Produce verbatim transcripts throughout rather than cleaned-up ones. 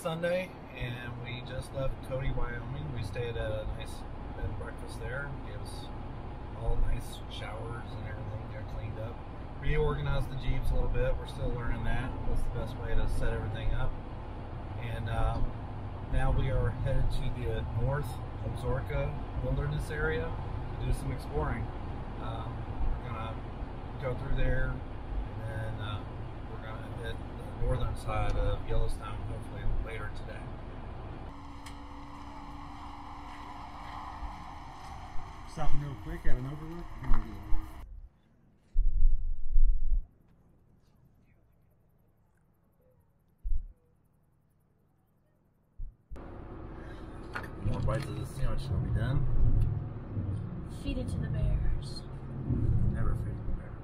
Sunday, and we just left Cody, Wyoming. We stayed at a nice bed and breakfast there. Gave us all nice showers and everything. Got cleaned up. Reorganized the Jeeps a little bit. We're still learning that. What's the best way to set everything up. And um, now we are headed to the north Absaroka Wilderness Area to do some exploring. Um, we're going to go through there, and then uh, we're going to hit the northern side of Yellowstone hopefully later today. Stopping real quick at an overlook. More bites of this sandwich will be done. Feed it to the bears. Never feed the bears.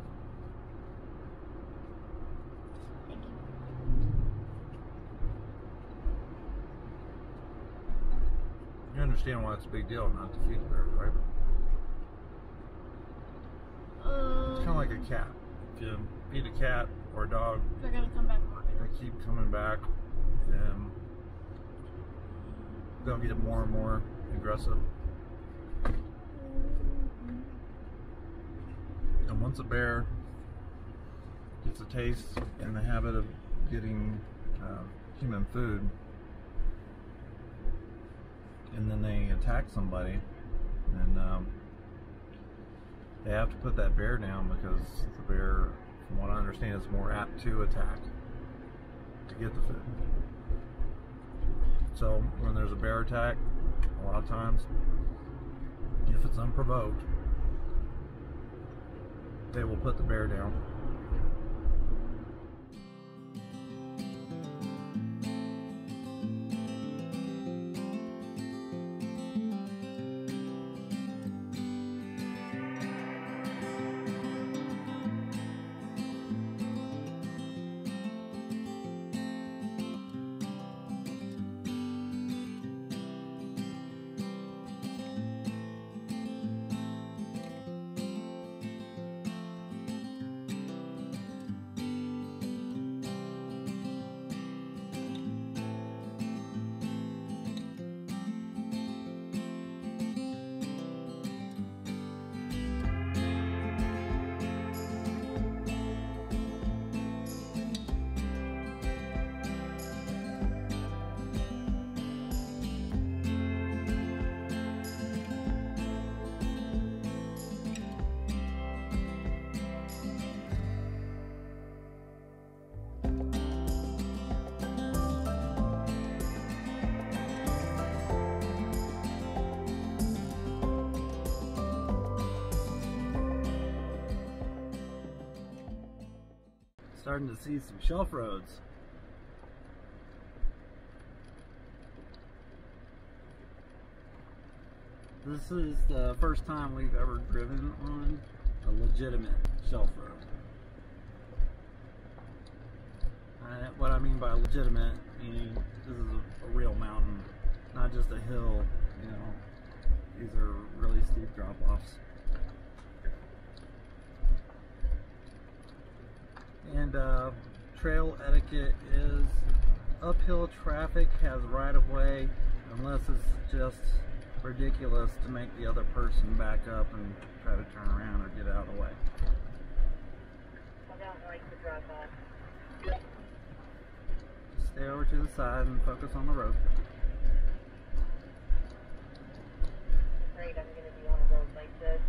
Thank you. You understand why it's a big deal not to feed the bears, right? Um, it's kind of like a cat. If you feed a cat or a dog, they're gonna come back more. They keep coming back. And they'll get more and more aggressive. And once a bear gets a taste and the habit of getting uh, human food, and then they attack somebody, and um, they have to put that bear down, because the bear, from what I understand, is more apt to attack to get the food. So when there's a bear attack, a lot of times, if it's unprovoked, they will put the bear down. Starting to see some shelf roads. This is the first time we've ever driven on a legitimate shelf road. I, what I mean by legitimate, meaning this is a, a real mountain, not just a hill, you know. These are really steep drop-offs. And uh, trail etiquette is uphill traffic has right-of-way unless it's just ridiculous to make the other person back up and try to turn around or get out of the way. I don't like to drop off. Just stay over to the side and focus on the road. Great, I'm going to be on a road like this.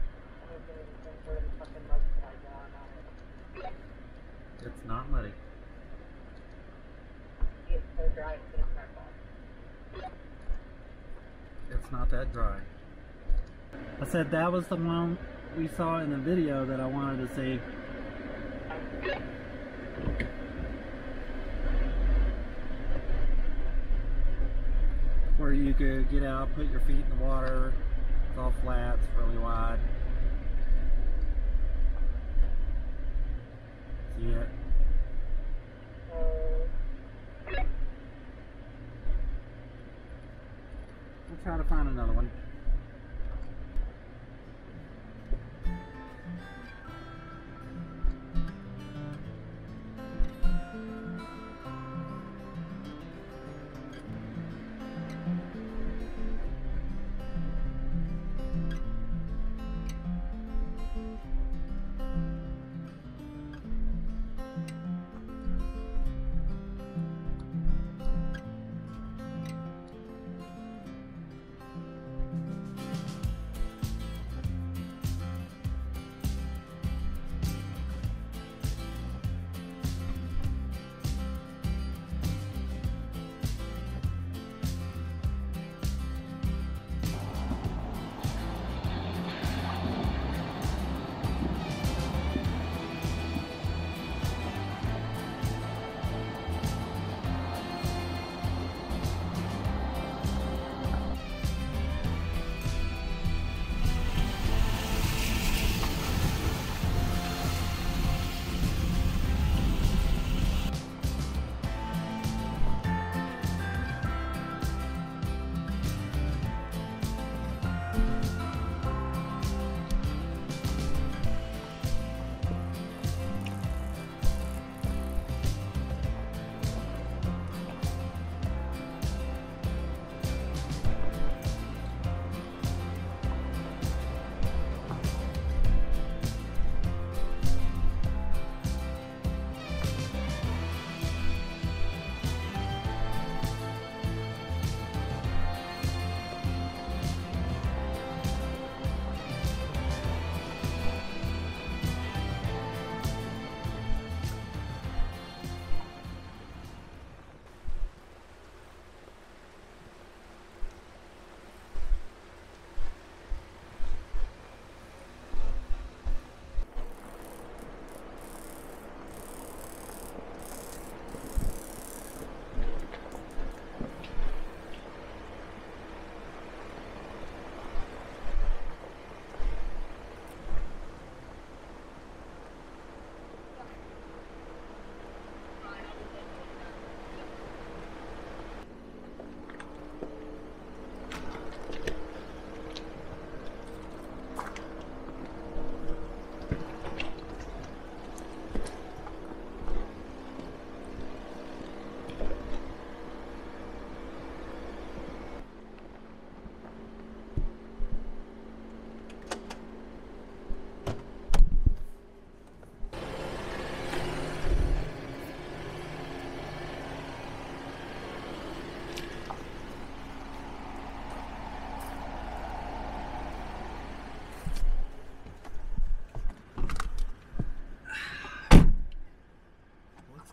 I'm going to be some sort of fucking mudslide down on it. It's not muddy. It's so dry, it's gonna crack off. It's not that dry. I said that was the one we saw in the video that I wanted to see. Where you could get out, put your feet in the water. It's all flat, it's really wide. See it? We'll try to find another one.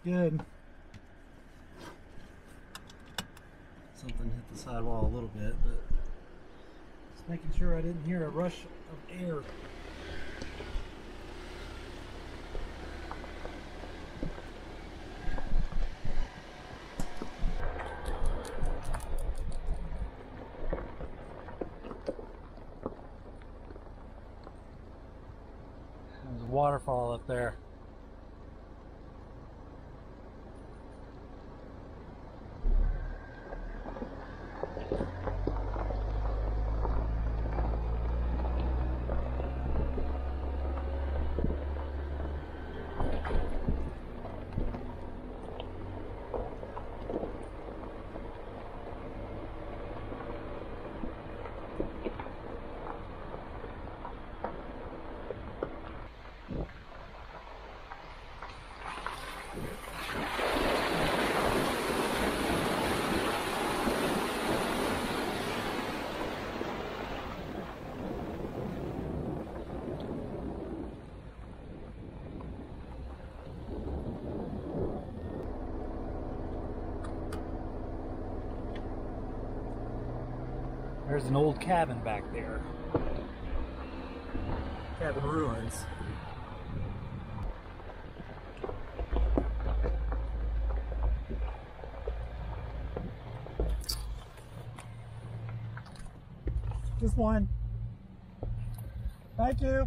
good. Something hit the sidewall a little bit, but just making sure I didn't hear a rush of air. There's a waterfall up there. There's an old cabin back there. Cabin ruins. Just one. Thank you.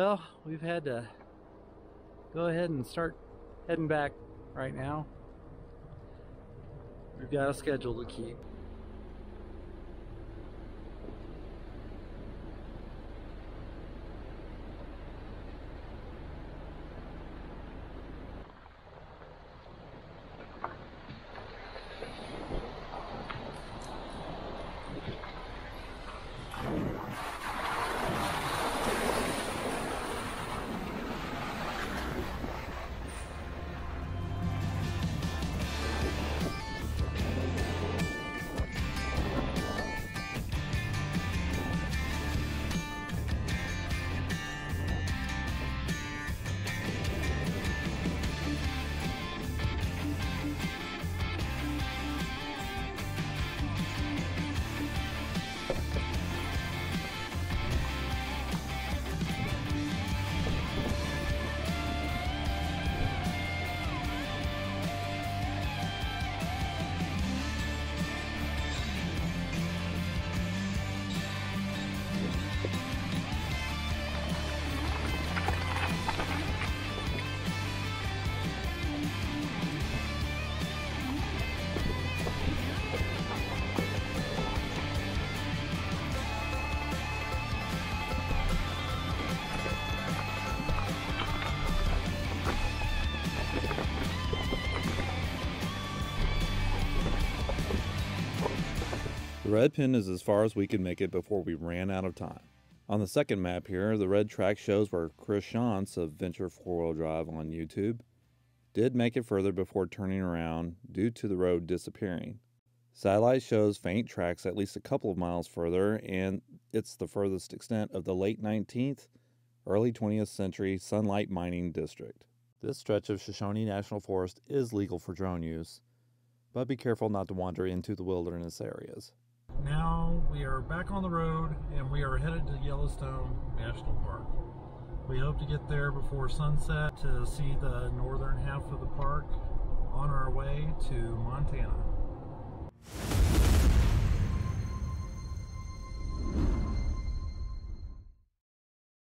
Well, we've had to go ahead and start heading back right now. We've got a schedule to keep. The red pin is as far as we could make it before we ran out of time. On the second map here, the red track shows where Chris Schantz of Venture four-wheel drive on YouTube did make it further before turning around due to the road disappearing. Satellite shows faint tracks at least a couple of miles further, and it's the furthest extent of the late nineteenth, early twentieth century sunlight mining district. This stretch of Shoshone National Forest is legal for drone use, but be careful not to wander into the wilderness areas. Now we are back on the road and we are headed to Yellowstone National Park. We hope to get there before sunset to see the northern half of the park on our way to Montana.